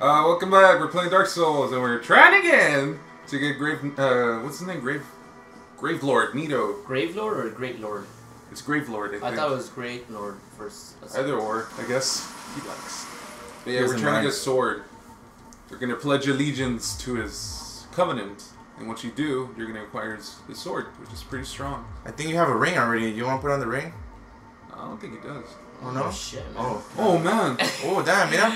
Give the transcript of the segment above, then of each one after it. Welcome back. We're playing Dark Souls, and we're trying again to get what's his name? Gravelord Nito. Gravelord or Gravelord? It's Gravelord. I thought it was Gravelord first. Either or, I guess. He likes. But yeah, we're trying to get a sword. We're gonna pledge allegiance to his covenant, and once you do, you're gonna acquire his sword, which is pretty strong. I think you have a ring already. Do you want to put on the ring? I don't think he does. Oh no! Oh, shit, man. Oh man! Oh damn! Yeah.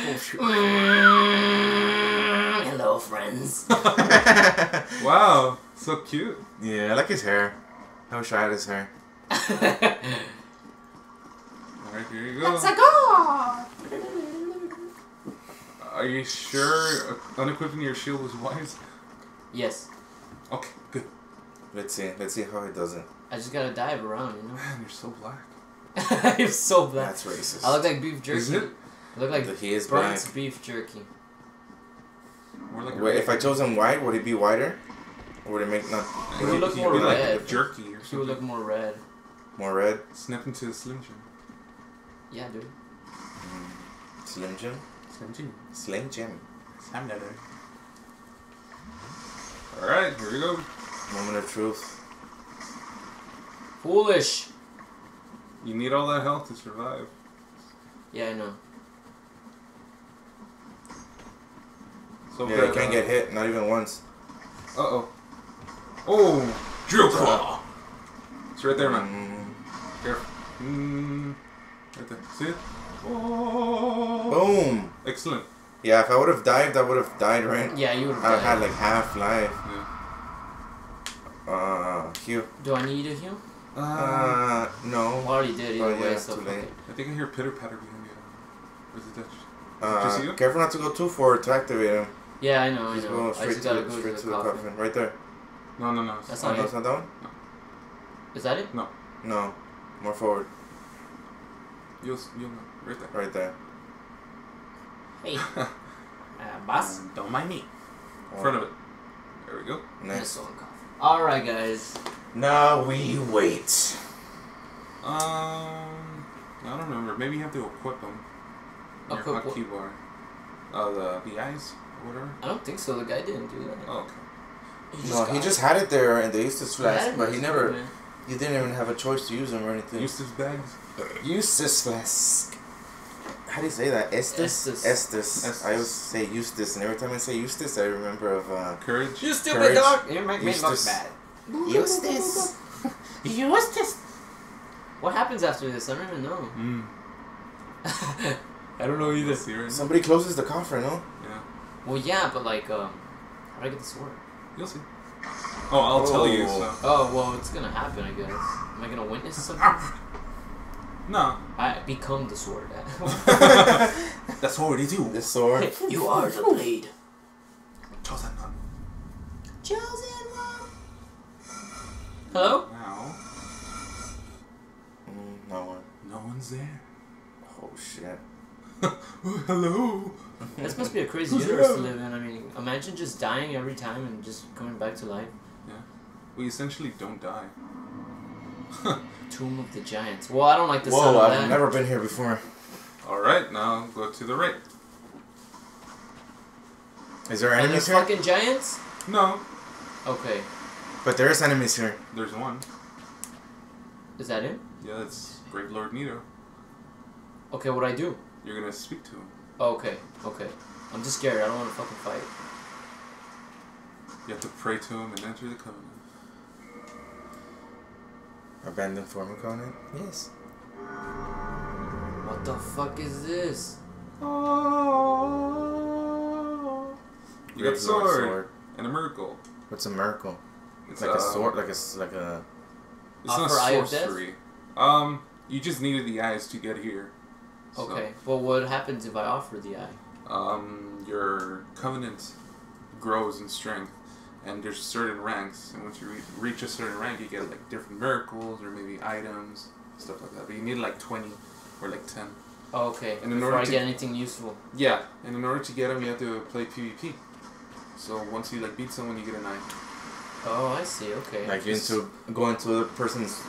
Hello, friends. Wow, so cute. Yeah, I like his hair. I wish I had his hair. All right, here you go. Let's go. Are you sure unequipping your shield was wise? Yes. Okay, good. Let's see. Let's see how it does it. I just gotta dive around, you know. Man, you're so black. I'm so black. That's racist. I look like beef jerky. Is it? I look like burnt beef jerky. Like wait, if I chose him white, would it be whiter? Or would it make not? It would look more red. Like jerky or something. He would look more red. More red? Snap into a Slim Jim. Yeah, dude. Mm. Slim Jim? Slim Jim. Slim Jim. I'm not there. Alright, here we go. Moment of truth. Foolish. You need all that health to survive. Yeah, I know. So yeah, you can't get hit, not even once. Uh-oh. Oh! Drill claw! It's right there, man. Careful. Right there. See it? Oh. Boom! Excellent. Yeah, if I would have dived, I would have died, right? Yeah, you would have died. I had like half life. Yeah. Heal. Do I need a heal? No. I already did either way, yeah, so too late. I think I hear pitter-patter behind you. Where's the Dutch? Did you see careful not to go too forward to activate him. Yeah, I know, just I know. I just gotta go straight to the coffin. Right there. No, no, no. That's not it. That's not that one? No. Is that it? No. No. More forward. You'll know. Right there. Right there. Hey. Boss? Don't mind me. In front of it. There we go. Nice. Alright, guys. Now we wait. I don't remember. Maybe you have to equip them. Equip what? Keyboard. The eyes or whatever? I don't think so. The guy didn't do that. Oh, okay. He just had it there in the Estus Flask, but he never... Man. He didn't even have a choice to use them or anything. Estus bags? Estus Flask. How do you say that? Estus? Estus. Estus. Estus. I always say Estus, and every time I say Estus, I remember of... Courage. You stupid dog! You make me look bad. Eustace! Eustace! What happens after this? I don't even know. Mm. I don't know either. Somebody closes the coffin, no? Yeah. Well, yeah, but like, how do I get the sword? You'll see. Oh, I'll tell you. So. Oh, well, it's gonna happen, I guess. Am I gonna witness something? No. I become the sword. That's already you. The sword. You are the blade. Chosen one. Chosen. Hello? Now. No one. No one's there. Oh shit. Oh, hello. This must be a crazy universe to live in. I mean, imagine just dying every time and just coming back to life. Yeah. We essentially don't die. Tomb of the Giants. Well, I don't like the sound of that. Whoa, I've never been here before. Alright, now go to the right. Is there enemies here? Fucking giants? No. Okay. But there is enemies here. There's one. Is that it? Yeah, that's Gravelord Nito. Okay, what do I do? You're gonna speak to him. Oh, okay, okay. I'm just scared. I don't want to fucking fight. You have to pray to him and enter the covenant. Abandon former covenant? Yes. What the fuck is this? Oh. You got sword and a miracle. What's a miracle? It's like a sword, like a. It's not sorcery. You just needed the eyes to get here. So. Okay. Well, what happens if I offer the eye? Your covenant grows in strength, and there's certain ranks, and once you reach a certain rank, you get like different miracles or maybe items, stuff like that. But you need like 20 or like 10. Oh, okay. And in order to get anything useful. Yeah, and in order to get them, you have to play PvP. So once you like beat someone, you get an eye. Oh, I see. Okay. Like you go into the person's.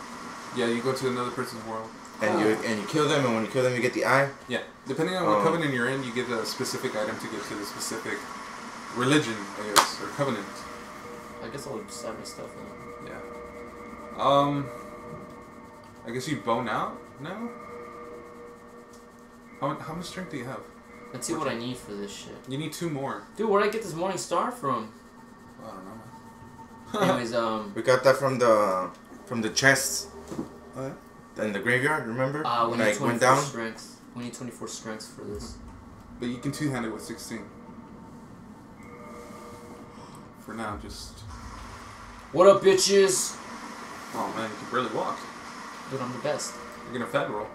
Yeah, you go to another person's world. And you kill them, and when you kill them, you get the eye? Yeah. Depending on what covenant you're in, you get a specific item to give to the specific religion, I guess, or covenant. I guess I'll just have stuff now. Yeah. I guess you bone out now? How much strength do you have? Let's see what I need for this shit. You need 2 more. Dude, where'd I get this Morning Star from? I don't know, man. Anyways, we got that from the chests. What? In the graveyard, remember? When I went down? Strength. We need 24 strengths for this. But you can two-hand it with 16. For now, just... What up, bitches? Oh, man, you can barely walk. Dude, I'm the best. You're gonna fat roll.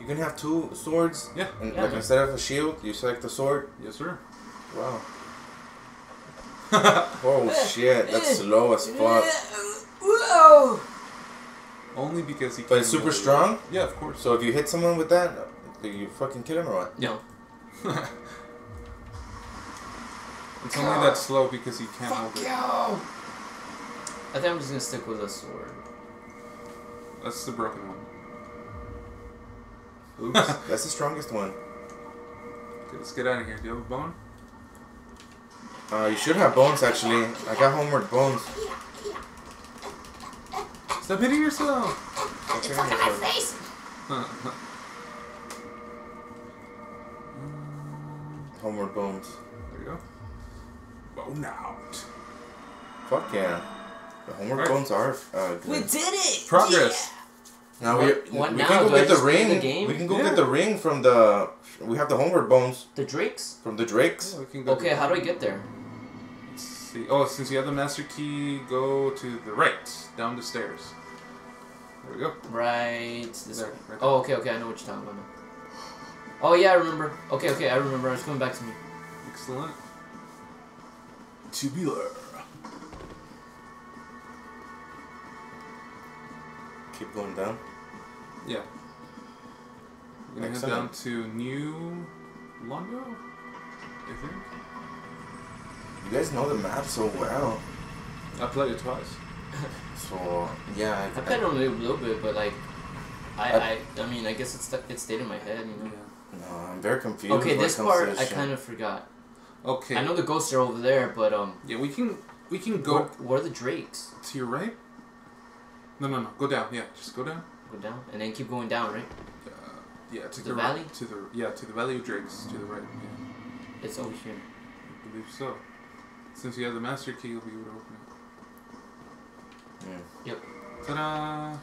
You can have 2 swords? Yeah. And, yeah. Like, instead of a shield, you select the sword? Yes, sir. Wow. Oh shit, that's slow as fuck. Whoa! Only because he. But it's super strong. Yeah, of course. So if you hit someone with that, you fucking kill him or what? No. It's only that slow because he can't hold it. Yo. I think I'm just gonna stick with a sword. That's the broken one. Oops, that's the strongest one. Okay, let's get out of here. Do you have a bone? You should have bones, actually. I got Homeward Bones. Stop hitting yourself! Stop hitting yourself. My face! Homeward Bones. There you go. Bone out. Fuck yeah. The Homeward Bones are good. We did it! Progress! Yeah. Now we can go get the ring. We can go get the ring from the... We have the Homeward Bones. The Drakes? From the Drakes. Yeah, we can go how do I get there? See. Oh, since you have the master key, go to the right, down the stairs. There we go. Right. This way. Right. Oh, okay, I know what you're talking about now. Oh, yeah, I remember. Okay, I remember. It's coming back to me. Excellent. Tubular. Keep going down? Yeah. We're going to head down to New Londo, I think. You guys know the map so well. I played it twice. So yeah, I played it a little bit, but like, I mean, I guess it stayed in my head, you know. Yeah. No, I'm very confused. Okay, this part I kind of forgot. Okay. I know the ghosts are over there, but yeah, we can go. What are the Drakes? To your right. No, go down. Yeah, just go down. Go down, and then keep going down, right? Yeah, to the valley. Right, to the Valley of Drakes, to the right. Yeah. It's over here. I believe so. Since you have the master key, you'll be able to open it. Yeah. Yep. Ta-da!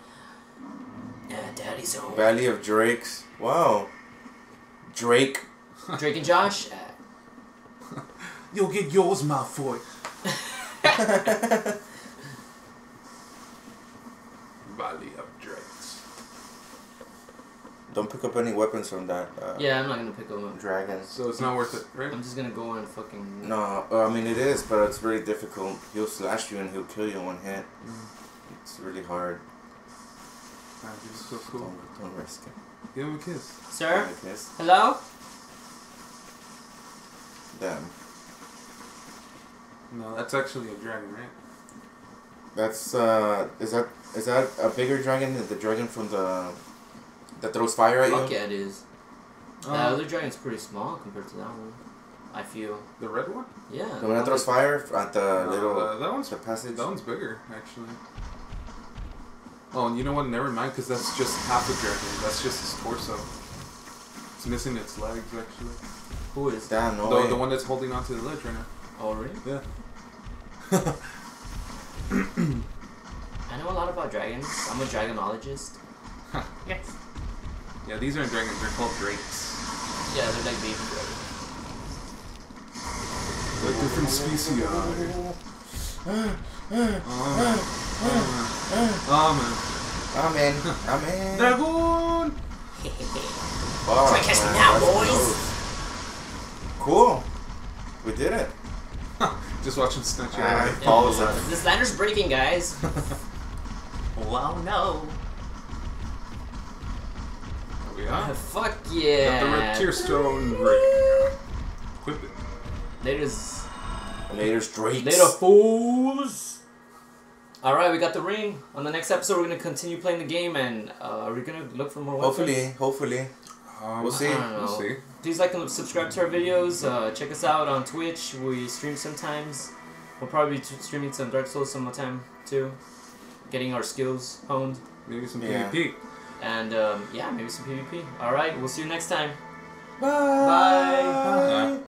Daddy's home. Valley of Drakes. Wow. Drake. Drake and Josh. You'll get yours, Malfoy. Valley of Drakes. Don't pick up any weapons from that. Yeah, I'm not gonna pick up dragons. So it's not worth it, right? I'm just gonna go and fucking. No, I mean it is, but it's really difficult. He'll slash you and he'll kill you in one hit. It's really hard. This is so cool. Don't risk it. Give him a kiss, sir. A kiss. Hello. Damn. No, that's actually a dragon, right? That's is that a bigger dragon than the dragon from the. That throws fire at you? Fuck yeah, it is. That other dragon's pretty small compared to that one, I feel. The red one? Yeah. The one that throws fire at the little... that passage. That one's bigger, actually. Oh, and you know what? Never mind, because that's just half a dragon. That's just his torso. It's missing its legs, actually. Who is that? Damn, no way. The one that's holding onto the ledge right now. Oh, really? Yeah. I know a lot about dragons. I'm a dragonologist. Yes. Yeah, these aren't dragons, they're called drakes. Yeah, they're like baby dragons. Like different species. Amen. Dragon! Try catch me now, boys! Cool. We did it. Just watch him snatch your eye. This ladder's breaking, guys. Wow, no. Yeah. Fuck yeah! Got the red Tearstone Ring. Equip it. Laters. Laters, Drakes. Later, fools! Alright, we got the ring. On the next episode, we're going to continue playing the game, and we're going to look for more weapons. Hopefully. We'll see. We'll see. Please like and subscribe to our videos. Check us out on Twitch. We stream sometimes. We'll probably be streaming some Dark Souls some more time, too. Getting our skills honed. Maybe some PvP. And, yeah, maybe some PvP. Alright, we'll see you next time. Bye! Bye! Bye.